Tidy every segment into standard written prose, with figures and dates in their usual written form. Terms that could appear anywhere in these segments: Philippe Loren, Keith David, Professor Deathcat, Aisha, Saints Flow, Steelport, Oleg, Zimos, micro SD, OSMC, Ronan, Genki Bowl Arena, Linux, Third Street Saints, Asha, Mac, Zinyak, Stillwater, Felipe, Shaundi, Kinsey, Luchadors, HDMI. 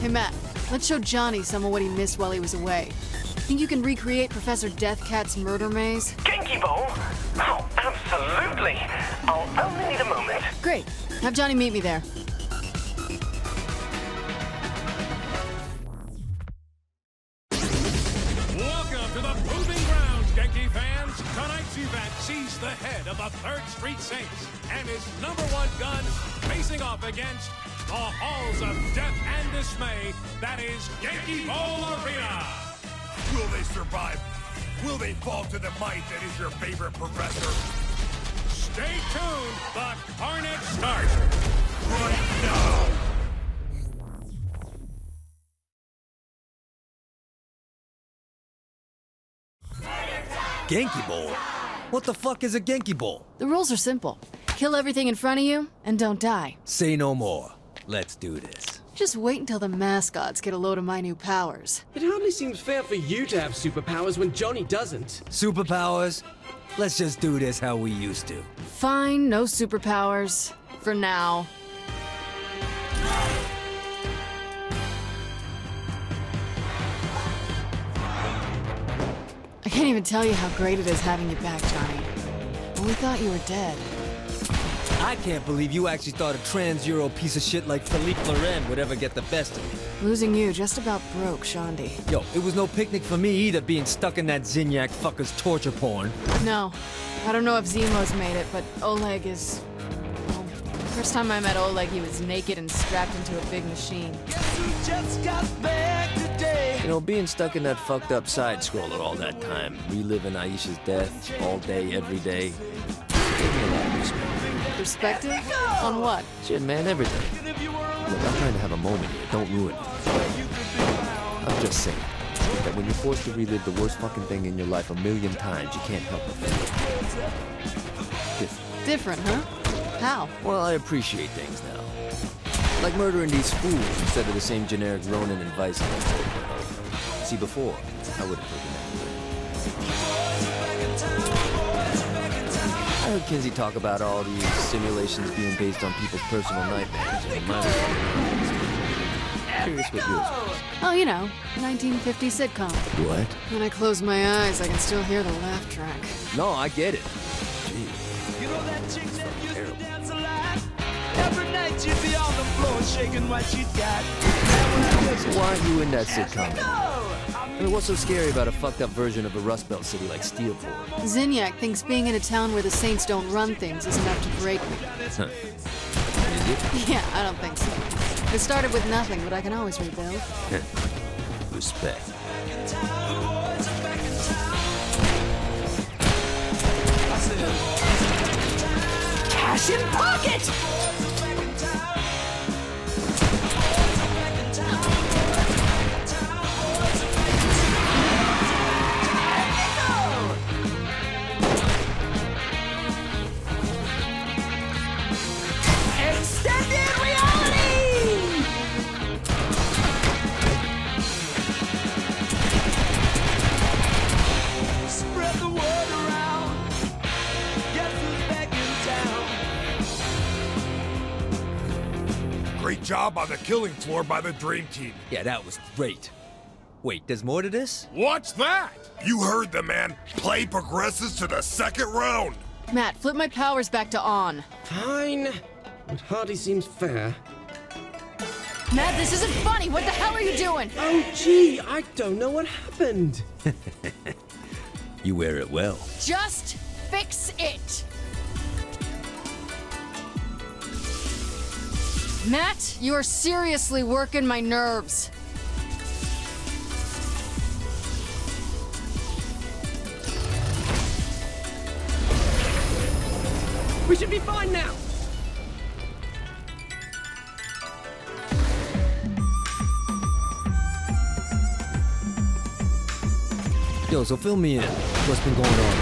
Hey, Matt, let's show Johnny some of what he missed while he was away. Think you can recreate Professor Deathcat's murder maze? Genki Bowl? Oh, absolutely. I'll only need a moment. Great. Have Johnny meet me there. Welcome to the proving grounds, Genki fans. Tonight's event sees the head of the Third Street Saints and his #1 gun facing off against the halls of death and dismay that is Genki Bowl Arena. Will they survive? Will they fall to the might that is your favorite professor? Stay tuned, the carnage starts right now! Genki Bowl? What the fuck is a Genki Bowl? The rules are simple. Kill everything in front of you, and don't die. Say no more. Let's do this. Just wait until the mascots get a load of my new powers. It hardly seems fair for you to have superpowers when Johnny doesn't. Superpowers? Let's just do this how we used to. Fine, no superpowers. For now. I can't even tell you how great it is having you back, Johnny. We thought you were dead. I can't believe you actually thought a trans-Euro piece of shit like Philippe Loren would ever get the best of me. Losing you just about broke Shaundi. Yo, it was no picnic for me either, being stuck in that Zinyak fucker's torture porn. No. I don't know if Zimos made it, but Oleg is... Well, first time I met Oleg, he was naked and strapped into a big machine. Guess who just got back today? You know, being stuck in that fucked up side-scroller all that time, reliving Aisha's death all day, every day... Perspective? On what? Shit, man, everything. Look, I'm trying to have a moment here. Don't ruin it. I'm just saying that when you're forced to relive the worst fucking thing in your life 1,000,000 times, you can't help but feel different. Different, huh? How? Well, I appreciate things now. Like murdering these fools instead of the same generic Ronan and Vice. See, before, I would have taken that. I heard Kinsey talk about all these simulations being based on people's personal nightmares and I'm curious what yours was. Oh, you know, 1950 sitcom. What? When I close my eyes, I can still hear the laugh track. No, I get it. Jeez. You know that chick that used to dance a lot? Every night she'd be on the floor shaking what she'd got. Why aren't you in that sitcom? I mean, what's so scary about a fucked up version of a Rust Belt city like Steelport? Zinyak thinks being in a town where the Saints don't run things is enough to break me. Huh. Yeah, I don't think so. It started with nothing, but I can always rebuild. Respect. Cash in pocket! Job on the killing floor by the Dream Team. Yeah, that was great. Wait, there's more to this? What's that? You heard the man. Play progresses to the second round. Matt, flip my powers back to on. Fine. It hardly seems fair. Matt, this isn't funny. What the hell are you doing? Oh, gee, I don't know what happened. You wear it well. Just fix it. Matt, you are seriously working my nerves. We should be fine now. Yo, so fill me in. What's been going on?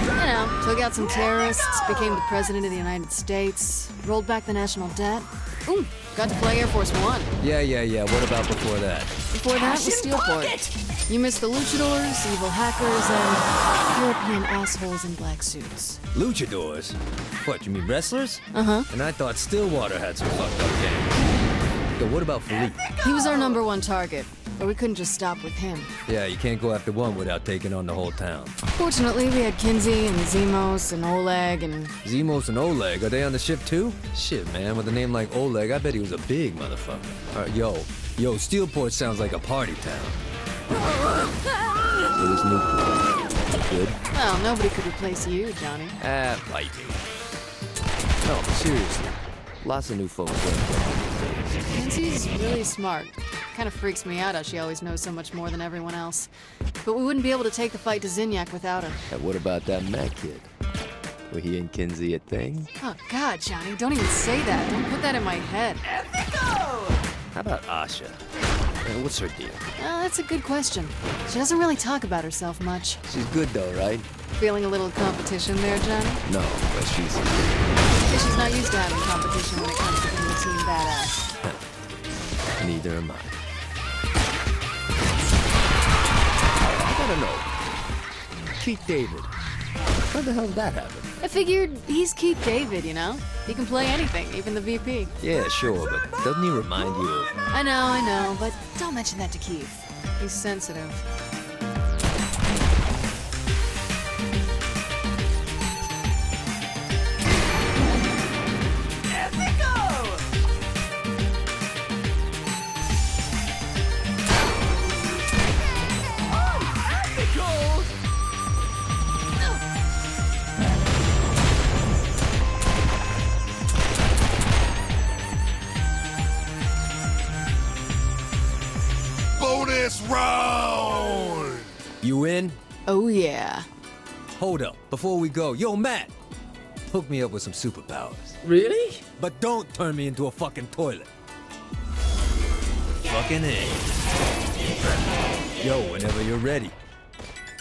You know, took out some terrorists, became the president of the United States, rolled back the national debt. Ooh, got to play Air Force One. Yeah. What about before that? Before that was Steelport. You missed the Luchadors, evil hackers, and European assholes in black suits. Luchadors? What, you mean wrestlers? Uh-huh. And I thought Stillwater had some fucked up games. But what about Felipe? He was our #1 target, but we couldn't just stop with him. Yeah, you can't go after one without taking on the whole town. Fortunately, we had Kinsey and Zimos and Oleg and... Zimos and Oleg? Are they on the ship too? Shit, man, with a name like Oleg, I bet he was a big motherfucker. Alright, yo, Steelport sounds like a party town. Good? Well, nobody could replace you, Johnny. Might be. No, seriously. Lots of new folks. Kinsey's really smart. Kind of freaks me out how she always knows so much more than everyone else. But we wouldn't be able to take the fight to Zinyak without her. And what about that Mac kid? Were he and Kinsey a thing? Oh, God, Johnny, don't even say that. Don't put that in my head. How about Asha? What's her deal? That's a good question. She doesn't really talk about herself much. She's good, though, right? Feeling a little competition there, Johnny? No, but she's not used to having competition when it comes to being a team badass. Neither am I. I gotta know. Keith David. How the hell did that happen? I figured he's Keith David, you know? He can play anything, even the VP. Yeah, sure, but doesn't he remind you of... I know, but don't mention that to Keith. He's sensitive. Round. You in? Oh, yeah. Hold up. Before we go, yo, Matt, hook me up with some superpowers. Really? But don't turn me into a fucking toilet. Fucking A. Yo, whenever you're ready.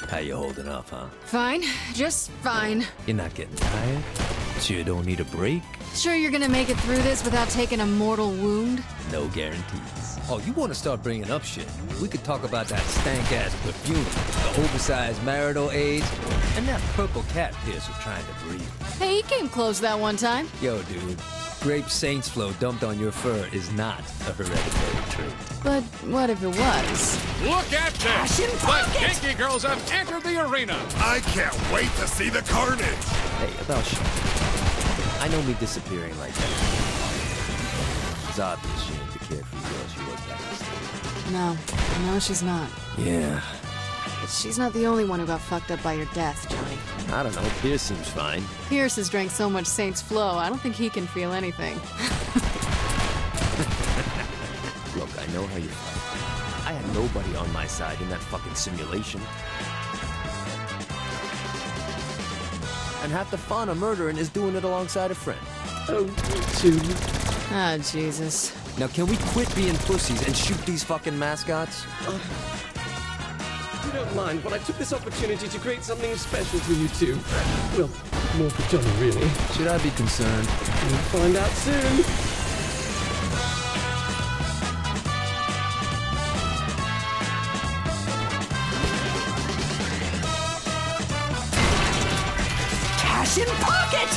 How you holding up, huh? Fine. Just fine. You're not getting tired? Sure don't need a break? Sure you're gonna make it through this without taking a mortal wound? No guarantees. Oh, you want to start bringing up shit? We could talk about that stank-ass perfume, the oversized marital aids, and that purple cat piercer trying to breathe. Hey, he came close that one time. Yo, dude, grape Saints Flow dumped on your fur is not a hereditary trait. But what if it was? Look at this! The Genki girls have entered the arena. I can't wait to see the carnage. Hey, about shit. I know me disappearing like that. It's obvious shit. No, she's not. Yeah. But she's not the only one who got fucked up by your death, Johnny. I don't know. Pierce seems fine. Pierce has drank so much Saints Flow, I don't think he can feel anything. Look, I know how you fight. I had nobody on my side in that fucking simulation. And half the fun of murdering is doing it alongside a friend. Oh, dude. Ah, Jesus. Now, can we quit being pussies and shoot these fucking mascots? You don't mind, but I took this opportunity to create something special for you two. Well, more for Johnny, really. Should I be concerned? We'll find out soon. Cash in pocket!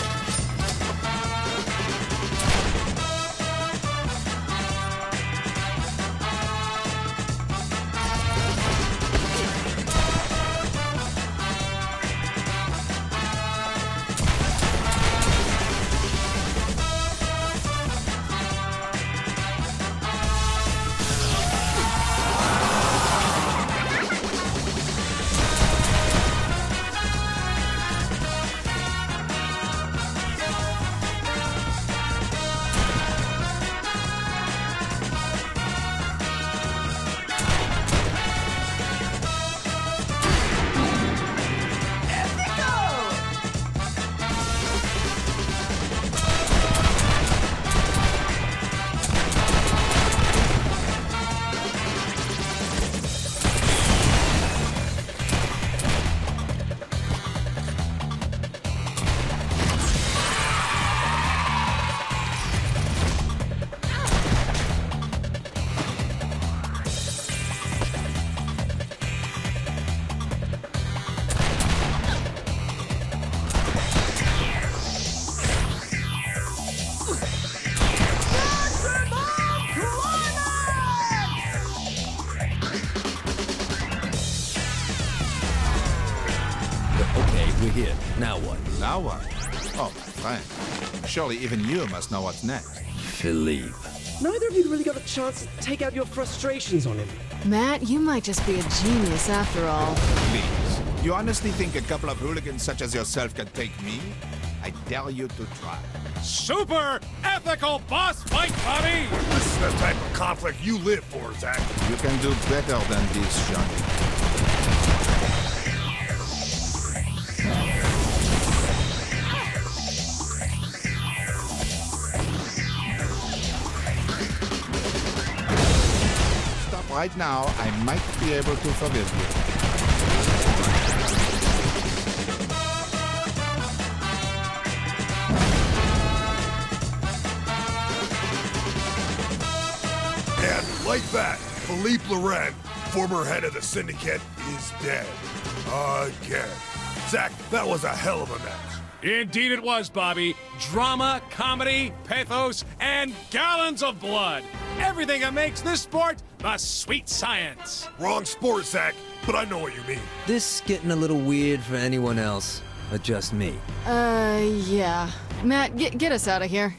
Now what? Oh, my friend. Surely even you must know what's next. Philippe. Neither of you really got the chance to take out your frustrations on him. Matt, you might just be a genius after all. Please. You honestly think a couple of hooligans such as yourself can take me? I dare you to try. Super ethical boss fight, buddy! This is the type of conflict you live for, Zach. You can do better than this, Shaundi. Right now, I might be able to forgive you. And like that, Philippe Loren, former head of the Syndicate, is dead. Again. Zach, that was a hell of a match. Indeed it was, Bobby. Drama, comedy, pathos, and gallons of blood. Everything that makes this sport the sweet science. Wrong sport, Zach, but I know what you mean. This is getting a little weird for anyone else but just me. Yeah. Matt, get us out of here.